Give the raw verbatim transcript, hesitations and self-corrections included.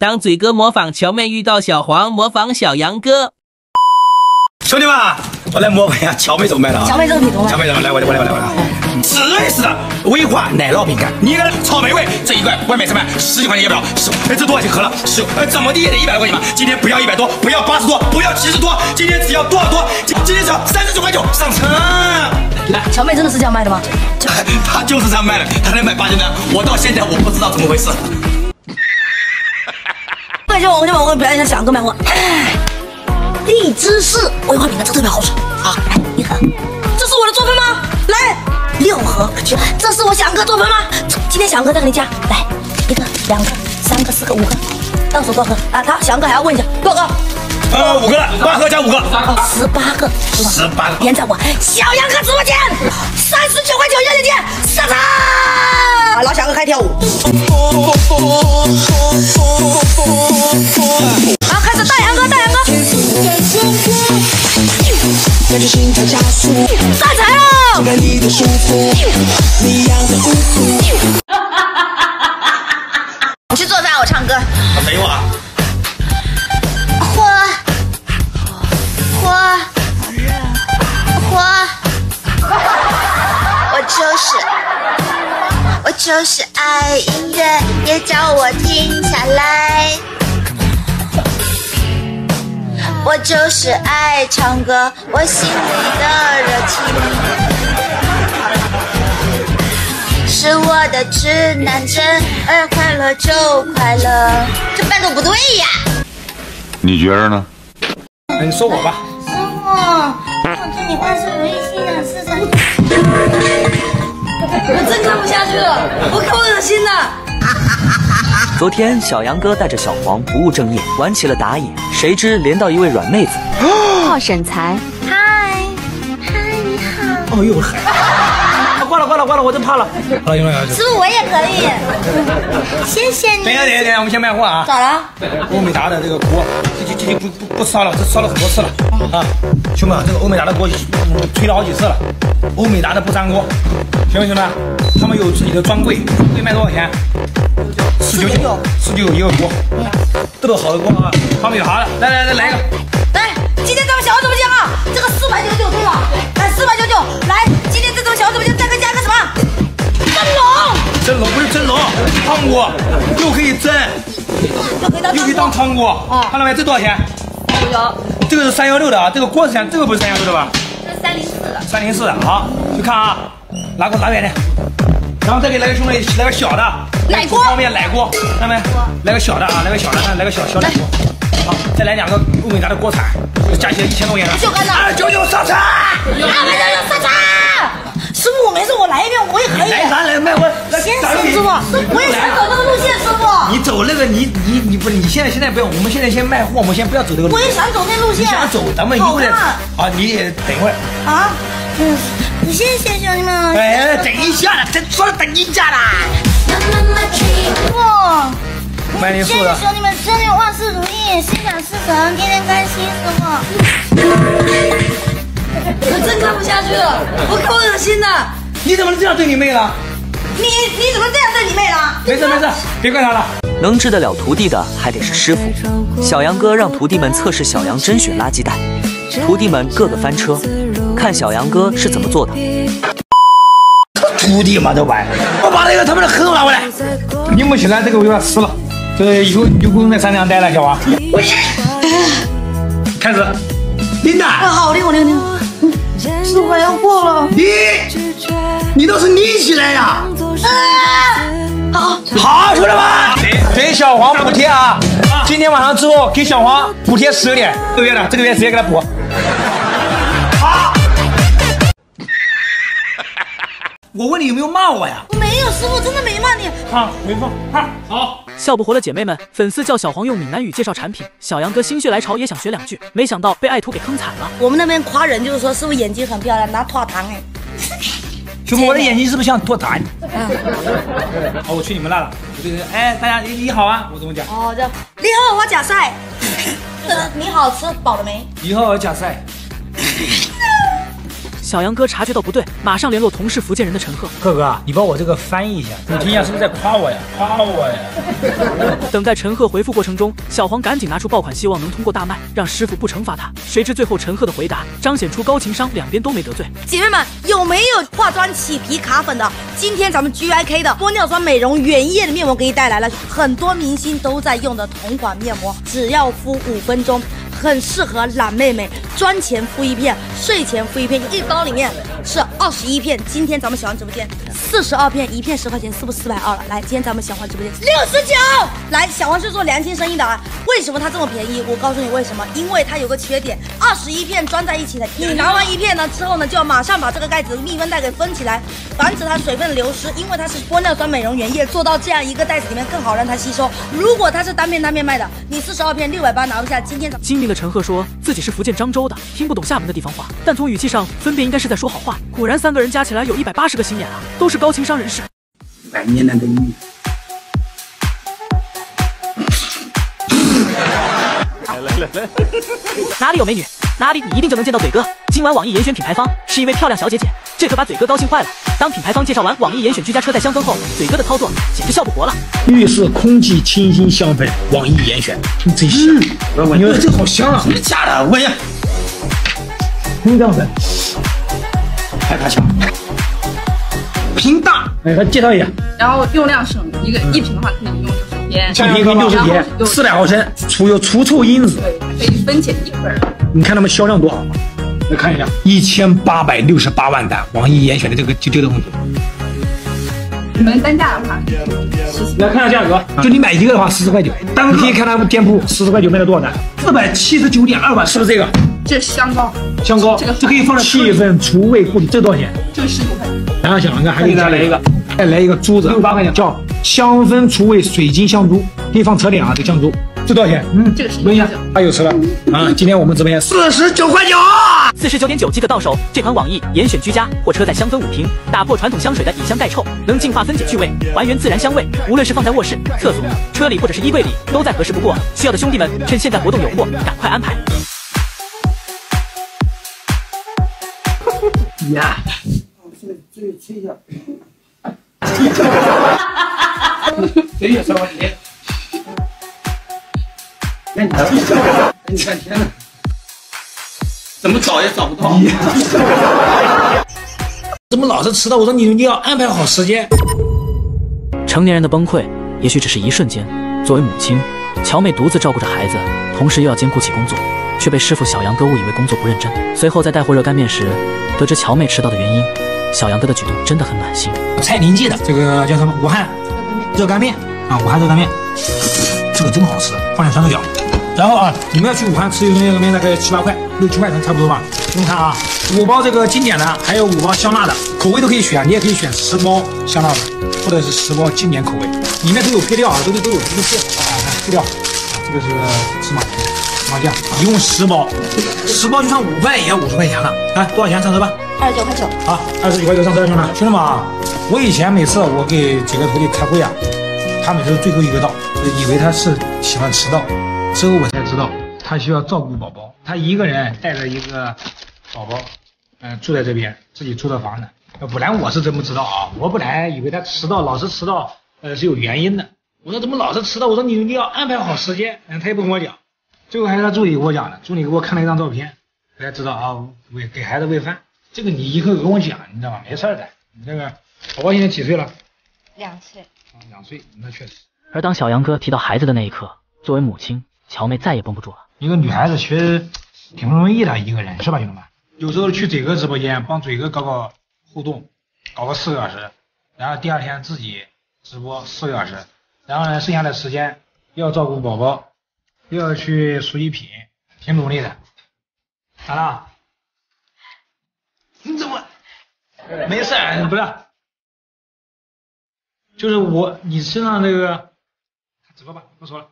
当嘴哥模仿乔妹遇到小黄，模仿小杨哥。兄弟们，我来模仿一下乔妹怎么卖的啊！乔妹怎么卖的？乔妹怎么来？我来，我来，我来，我来。紫瑞士的威化奶酪饼干，你看草莓味，这一块外面三百，十几块钱也不了。十，哎，这多少钱盒了？十，哎，怎么地也得一百多块钱吧？今天不要一百多，不要八十多，不要七十多，今天只要多少多？今今天只要三十九块九，上车。 乔妹真的是这样卖的吗？她就是这样卖的，她能买八斤单，我到现在我不知道怎么回事。那就我就我表演一下小杨哥卖货，荔枝是威化饼干，这特别好吃啊！你看，这是我的作品吗？来六盒，这是我小杨哥作品吗？今天小杨哥再给你加，来一个、两个、三个、四个、五个，到手多少盒啊？他小杨哥还要问一下多少个？ 呃，五个了，八盒加五个，十八个，十八个。点赞我小杨哥直播间，三十九块九元一件，上场！啊，老小杨哥开跳舞。好，开始大杨哥，大杨哥。上场喽！我去做饭，我唱歌。等一会儿。 就是爱音乐，也叫我停下来。我就是爱唱歌，我心里的热情是我的指南针，而快乐就快乐。这伴奏不对呀，你觉着呢？那你说我吧。师傅，我祝你万事如意，心想事成。 我真看不下去了，我可恶心了。昨天小杨哥带着小黄不务正业，玩起了打野，谁知连到一位软妹子。哦，沈才，嗨，嗨，你好。哦呦，啊，挂了挂了挂了，我真怕了。好了，师傅我也可以，谢谢你。等一下等一下等一下，我们先卖货啊。咋了？欧美达的这个锅，这这这不不不烧了，这烧了很多次了啊，兄弟们，这个欧美达的锅吹了好几次了。 欧美达的不粘锅，行不行呢？他们有自己的专柜，专柜卖多少钱？四九九，四九九一个锅，这都好的锅啊！他们有啥的？来来来，来一个！来，今天咱们小王直播间啊，这个四百九十九对吧？哎，四百九十九，来，今天这咱们小王直播间再给加个什么？蒸笼！蒸笼不是蒸笼，汤锅，又可以蒸，又可以当汤锅啊！看到没？这多少钱？这个是三幺六的啊，这个锅是三，这个不是三幺六的吧？ 三零四的，三零四的，好，你看啊，拿锅拿远点，然后再给来个兄弟来个小的，奶锅，方便奶锅，看到没？来个小的啊，来个小的，来个小小奶锅，好，再来两个欧美达的锅铲，加起来一千多块钱，二九九上车，二九九上车，师傅我没事，我来一遍我也可以，来咱来卖我，先师傅，我也想走那个路线，师傅，你走那个你你你不你现在现在不要，我们现在先卖货，我们先不要走这个路线，我也想走那路线，你想走咱们一路的。 啊，你也等会儿啊！嗯，不谢谢兄弟们。哎，等一下啦，咱说了等一下啦。哇！谢谢兄弟们，祝你万事如意，心想事成，天天开心，师傅。我真看不下去了，我可恶心了。你怎么能这样对你妹了？你你怎么这样对你妹了？没事没事，别怪他了。 能治得了徒弟的，还得是师傅。小杨哥让徒弟们测试小杨甄选垃圾袋，徒弟们个个翻车，看小杨哥是怎么做的。徒弟嘛，都玩，我把那个他们的盒拿回来。拎不起来，这个我有点湿了，这个以后你就不用在山上待了，小王。开始，拎的。啊，好，我拎，我拎，我拎。师傅要过了。你，你倒是拎起来呀！啊，好，好，兄弟们。 给小黄补贴啊！啊今天晚上之后给小黄补贴十个点，这个月的这个月直接给他补。好。我问你有没有骂我呀？我没有，师傅真的没骂你。啊，没骂。啊，好。笑不活的姐妹们，粉丝叫小黄用闽南语介绍产品，小杨哥心血来潮也想学两句，没想到被爱徒给坑惨了。我们那边夸人就是说师傅眼睛很漂亮，拿拖糖哎。兄弟，我的眼睛是不是像拖糖？嗯。好，我去你们那了。 哎，大家你你好啊，我怎么讲？哦，这你好，我假赛。你好，吃饱了没？你好，我假赛。小杨哥察觉到不对，马上联络同是福建人的陈赫。赫哥，你帮我这个翻译一下，你听一下是不是在夸我呀？夸我呀！等待陈赫回复过程中，小黄赶紧拿出爆款，希望能通过大卖，让师傅不惩罚他。谁知最后陈赫的回答彰显出高情商，两边都没得罪。姐妹们，有没有化妆起皮卡粉的？今天咱们 G I K 的玻尿酸美容原液的面膜给你带来了，很多明星都在用的同款面膜，只要敷五分钟。 很适合懒妹妹，妆前敷一片，睡前敷一片，一包里面是二十一片。今天咱们小黄直播间四十二片，一片十块钱，是不是四百二了？来，今天咱们小黄直播间六十九。来，小黄是做良心生意的啊，为什么它这么便宜？我告诉你为什么，因为它有个缺点，二十一片装在一起的，你拿完一片呢之后呢，就要马上把这个盖子密封袋给封起来，防止它水分流失，因为它是玻尿酸美容原液，做到这样一个袋子里面更好让它吸收。如果它是单片单片卖的，你四十二片六百八拿不下。今天咱们。 的陈赫说自己是福建漳州的，听不懂厦门的地方话，但从语气上分辨应该是在说好话。果然，三个人加起来有一百八十个心眼啊，都是高情商人士。百年难得一遇。来来来来，哪里有美女，哪里你一定就能见到嘴哥。今晚网易严选品牌方是一位漂亮小姐姐，这可把嘴哥高兴坏了。当品牌方介绍完网易严选居家车载香氛后，嘴哥的操作简直笑不活了。浴室空气清新香氛，网易严选，真香！我闻闻，这好香啊！真的假的？闻一下，平大粉，还怕香？平大，哎，来介绍一下。然后用量是一个一瓶的话可以用六十天，一瓶可以六十天，四百毫升，除有除臭因子，对，可以分解一份。你看他们销量多好。 来看一下，一千八百六十八万单，网易严选的这个就这个东西。你们单价的话，来看一下价格，就你买一个的话，四十块九。单个可以看他们店铺，四十块九卖了多少单？四百七十九点二万，是不是这个？这是香膏，香膏，这个可以放在气氛除味护理，这多少钱？这个十九块。然后小杨哥还可以再来一个，再来一个珠子，六八块钱，叫香氛除味水晶香珠，可以放车顶啊，这香珠。 这多少钱？嗯，这个是。问一下，太有吃了啊！今天我们直播间四十九块九，四十九点九即可到手。这款网易严选居家或车载香氛五瓶，打破传统香水的以香代臭，能净化分解去味，还原自然香味。无论是放在卧室、厕所、车里或者是衣柜里，都再合适不过。需要的兄弟们，趁现在活动有货，赶快安排。呀，我现在这里吹一下。谁也上不去。 那你你半天了，怎么找也找不到，怎么老是迟到？我说你你要安排好时间。成年人的崩溃，也许只是一瞬间。作为母亲，乔妹独自照顾着孩子，同时又要兼顾起工作，却被师傅小杨哥误以为工作不认真。随后在带回热干面时，得知乔妹迟到的原因，小杨哥的举动真的很暖心。蔡林记的这个叫什么？武汉热干面啊，武汉热干面。 这个真好吃，放点酸豆角。然后啊，你们要去武汉吃一顿热干面，大概七八块、六七块钱差不多吧。你看啊，五包这个经典的，还有五包香辣的，口味都可以选，你也可以选十包香辣的，或者是十包经典口味。里面都有配料啊，都都都有，都做好了。看配料，这个是芝麻芝麻酱，一共十包，十包就算五块也要五十块钱了。哎，多少钱上车吧？二十九块九。好，二十九块九上车，兄弟们，兄弟们啊！我以前每次我给几个徒弟开会啊。 他每次最后一个到，以为他是喜欢迟到，之后我才知道他需要照顾宝宝，他一个人带着一个宝宝，嗯、呃，住在这边，自己租的房子。本来我是真不知道啊，我本来以为他迟到，老是迟到，呃，是有原因的。我说怎么老是迟到？我说你一定要安排好时间。嗯、呃，他也不跟我讲，最后还是他助理给我讲的，助理给我看了一张照片，我才知道啊，喂，给孩子喂饭，这个你一个个跟我讲，你知道吧？没事的，你这个宝宝现在几岁了？两岁。 两岁，那确实。而当小杨哥提到孩子的那一刻，作为母亲，乔妹再也绷不住了。一个女孩子其实挺不容易的，一个人是吧，兄弟们？有时候去嘴哥直播间帮嘴哥搞搞互动，搞个四个小时，然后第二天自己直播四个小时，然后呢，剩下的时间又要照顾宝宝，又要去熟一品，挺努力的。咋了？你怎么？没事，不是。 就是我，你身上这个，怎么办？不说了。